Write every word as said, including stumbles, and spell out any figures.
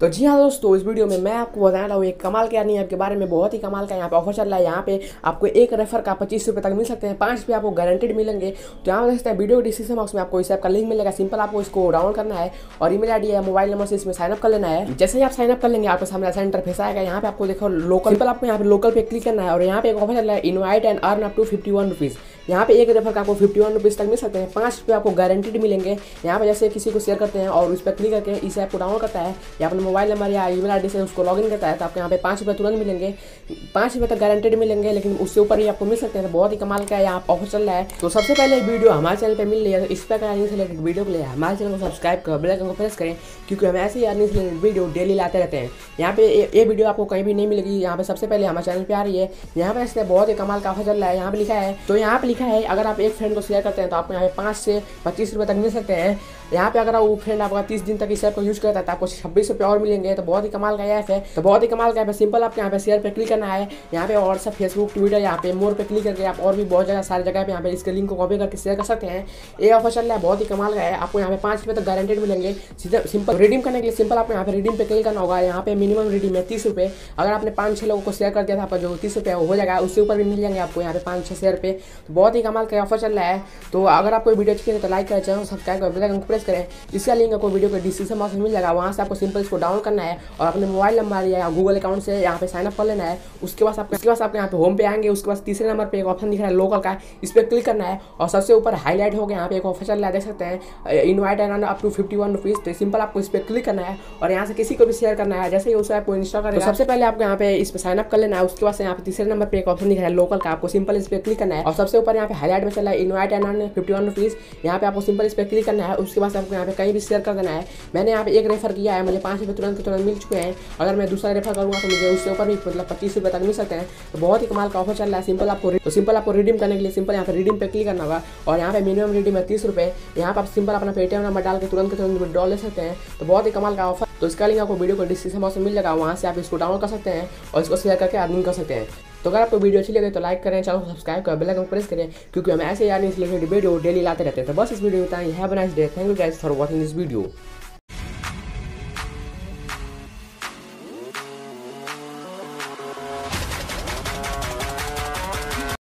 तो जी हाँ दोस्तों, इस वीडियो में मैं आपको बताने वाला हूँ एक कमाल के यानी ऐप के बारे में। बहुत ही कमाल का यहाँ पे ऑफर चल रहा है। यहाँ पे आपको एक रेफर का पच्चीस रुपये तक मिल सकते हैं, पाँच रुपये आपको गारंटेड मिलेंगे। तो यहाँ देख सकते हैं वीडियो डिस्क्रिप्शन बॉक्स में आपको इस ऐप का लिंक मिलेगा। सिंपल आपको इसको डाउन करना है और ईमेल आईडी या मोबाइल नंबर से इसमें साइनअप कर लेना है। जैसे ही आप साइनअप कर लेंगे आपके सामने ऐसा इंटरफेस आएगा। यहाँ पे आपको देखो लोकल, सिंपल आपको यहाँ पे लोकल पे क्लिक करना है और यहाँ पे एक ऑफर चल रहा है invite and earn up to fifty one rupees. यहाँ पे एक रेफर का आपको फिफ्टी वन रुपीज़ तक मिल सकते हैं, पाँच रुपये आपको गारंटेड मिलेंगे। यहाँ पे जैसे किसी को शेयर करते हैं और उस पर क्लिक करके इस ऐप को डाउनलोड करता है या अपने मोबाइल नंबर या ईमेल आईडी से उसको लॉगिन करता है तो आपको यहाँ पे पाँच रुपये तुरंत मिलेंगे। पाँच रुपये तक गारंटेड मिलेंगे, लेकिन उससे ऊपर ही आपको मिल सकते हैं। तो बहुत ही कमाल का यहाँ ऑफर चल रहा है। तो सबसे पहले वीडियो हमारे चैनल पर मिल रही है तो इस पर अर्निंग से रिलेटेड वीडियो के लिए हमारे चैनल को सब्सक्राइब कर बेल आइकन को प्रेस करें, क्योंकि हम ऐसे ही अर्निंग से रिलेटेड वीडियो डेली लाते रहते हैं। यहाँ पे ये वीडियो आपको कहीं भी नहीं मिलेगी, यहाँ पे सबसे पहले हमारे चैनल पर आ रही है। यहाँ पे ऐसे बहुत ही कमाल का ऑफर चल रहा है। यहाँ पे लिखा है, तो यहाँ पे लिखा है अगर आप एक फ्रेंड को शेयर करते हैं तो आपको यहाँ पे पाँच से पच्चीस रुपये तक मिल सकते हैं। यहाँ पे अगर वो फ्रेंड आपका तीस दिन तक इस ऐप को यूज करता है तो आपको छब्बीस रुपये और मिलेंगे। तो बहुत ही कमाल का ऐप है। तो बहुत ही कमाल का ऐप है। सिंपल आपको यहाँ पे शेयर पे क्लिक करना है। यहाँ पे व्हाट्सअप, फेसबुक, ट्विटर, यहाँ पे मोर पे क्लिक करके आप और भी बहुत जगह सारी जगह पे यहाँ पे इसके लिंक को कॉपी करके शेयर कर सकते हैं। ये ऑफर चल रहा है, बहुत ही कमाल का है। आपको यहाँ पे पाँच रुपये तक गारंटेड मिलेंगे। सिंपल रिडीम करने के लिए सिंपल आपको यहाँ पे रिडीम पे क्लिक करना होगा। यहाँ पे मिनिमम रिडीम है तीस रुपये। अगर आपने पाँच छः लोगों को शेयर कर दिया था आपका जो तीस रुपये हो जाएगा, उससे ऊपर भी मिल जाएंगे आपको यहाँ पे पाँच छः शेयर पे। तो बहुत ही कमाल का ऑफर चल रहा है। तो अगर आपको वीडियो अच्छी लगे तो लाइक करें, चैनल सब्सक्राइब कर बेल आइकन को प्रेस करें। इसका लिंक आपको वीडियो के डिस्क्रिप्शन बॉक्स में मिल जाएगा। वहाँ से आपको सिंपल इसको डाउन करना है और अपने मोबाइल नंबर या गूगल अकाउंट से यहाँ पे साइनअप कर लेना है। उसके बाद आपके उसके बाद आपके यहाँ पे होम पे आएंगे। उसके बाद तीसरे नंबर पे एक ऑप्शन दिख रहा है लोकल का, इस पर क्लिक करना है और सबसे ऊपर हाईलाइट होगा यहाँ पे एक ऑफर चल रहा है, देख सकते हैं invite and earn up to fifty one rupees. तो सिंपल आपको इस पर क्लिक करना है और यहाँ से किसी को भी शेयर करना है। जैसे ही उस ऐप को इंस्टॉल करेगा सबसे पहले आपको यहाँ पे इस पर साइनअप कर लेना है। उसके बाद यहाँ पे तीसरे नंबर पर एक ऑप्शन दिख रहा है लोकल का, आपको सिंपल इस पर क्लिक करना है और सबसे ऊपर यहाँ पे हाईलाइट में चल रहा है invite and earn fifty one rupees. यहाँ पे आपको सिंपल इस पर क्लिक करना है। उसके बाद आपको यहाँ पे कहीं भी शेयर कर देना है। मैंने यहाँ पे एक रेफर किया है, मुझे पाँच रुपये तुरंत तुरंत मिल चुके हैं। अगर मैं दूसरा रेफर करूँगा तो मुझे उससे ऊपर भी मतलब पच्चीस रुपये तक मिल सकते हैं। तो बहुत ही कमाल का ऑफर चल रहा है। सिंपल आपको तो सिंपल आपको रिडीम करने के लिए सिंपल यहाँ पे रिडीम पे क्लिक करना होगा और यहाँ पे मिनिमम रिडीम है तीस रुपये। यहाँ पर आप सिंपल अपना पेटीएम नंबर डाल के तुरंत तुरंत विड्रॉ ले सकते हैं। तो बहुत ही कमाल का ऑफर। तो इसका लिंक आपको वीडियो को डिस्क्रिप्शन बॉक्स में मिल जाएगा। वहाँ से आप इसको डाउनलोड कर सकते हैं और इसको शेयर करके अर्निंग कर सकते हैं। तो अगर आपको वीडियो अच्छी लगे तो लाइक करें, चैनल को सब्सक्राइब करें, बेल आइकन प्रेस करें, क्योंकि हम ऐसे यानी इसलिए वीडियो डेली लाते रहते हैं। तो बस इस वीडियो में इतना ही। Have a nice day. Thank you guys for watching this video.